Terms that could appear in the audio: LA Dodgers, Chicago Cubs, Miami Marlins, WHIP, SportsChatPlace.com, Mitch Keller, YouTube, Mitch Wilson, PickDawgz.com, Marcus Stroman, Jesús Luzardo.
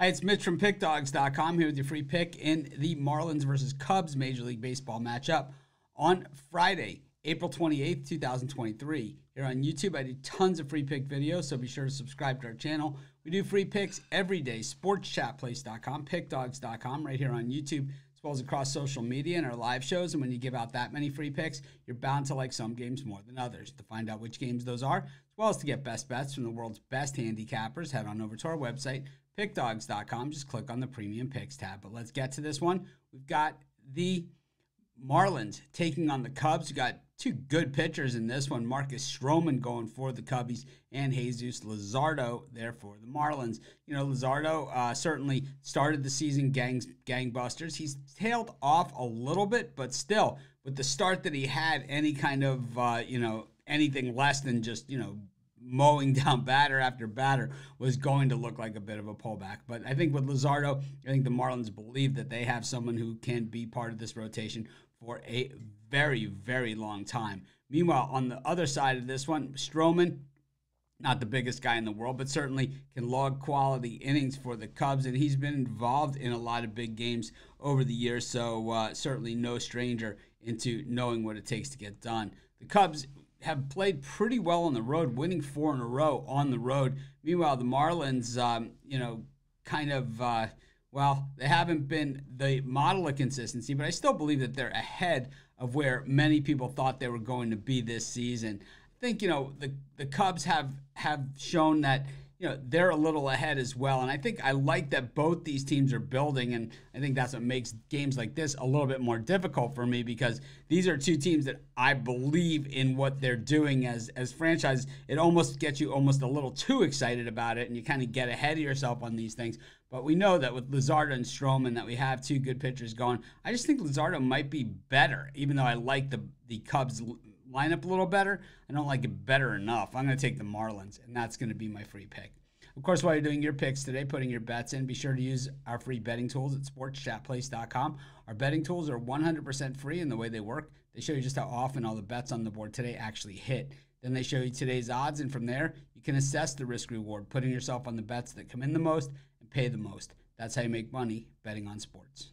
Hi, it's Mitch from PickDawgz.com here with your free pick in the Marlins versus Cubs Major League Baseball matchup on Friday, April 28th, 2023. Here on YouTube, I do tons of free pick videos, so be sure to subscribe to our channel. We do free picks every day, SportsChatPlace.com, PickDawgz.com, right here on YouTube, as well as across social media and our live shows. And when you give out that many free picks, you're bound to like some games more than others. To find out which games those are, as well as to get best bets from the world's best handicappers, head on over to our website, PickDawgz.com. Just click on the Premium Picks tab. But let's get to this one. We've got the Marlins taking on the Cubs. We've got two good pitchers in this one. Marcus Stroman going for the Cubbies and Jesús Luzardo there for the Marlins. You know, Luzardo certainly started the season gangbusters. He's tailed off a little bit, but still, with the start that he had, any kind of, anything less than just, mowing down batter after batter was going to look like a bit of a pullback. But I think with Luzardo, I think the Marlins believe that they have someone who can be part of this rotation for a very, very long time. Meanwhile, on the other side of this one, Stroman, not the biggest guy in the world, but certainly can log quality innings for the Cubs, and he's been involved in a lot of big games over the years, so certainly no stranger into knowing what it takes to get done. The Cubs have played pretty well on the road, winning 4 in a row on the road. Meanwhile, the Marlins, well, they haven't been the model of consistency, but I still believe that they're ahead of where many people thought they were going to be this season. I think, the Cubs have shown that, they're a little ahead as well. And I think I like that both these teams are building, and I think that's what makes games like this a little bit more difficult for me, because these are two teams that I believe in what they're doing as franchises. It almost gets you almost a little too excited about it, and you kind of get ahead of yourself on these things. But we know that with Luzardo and Stroman that we have two good pitchers going. I just think Luzardo might be better, even though I like the Cubs lineup a little better. I don't like it better enough. I'm going to take the Marlins, and that's going to be my free pick. Of course, while you're doing your picks today, putting your bets in, be sure to use our free betting tools at SportsChatPlace.com. Our betting tools are 100% free in the way they work. They show you just how often all the bets on the board today actually hit. Then they show you today's odds, and from there, you can assess the risk-reward, putting yourself on the bets that come in the most and pay the most. That's how you make money betting on sports.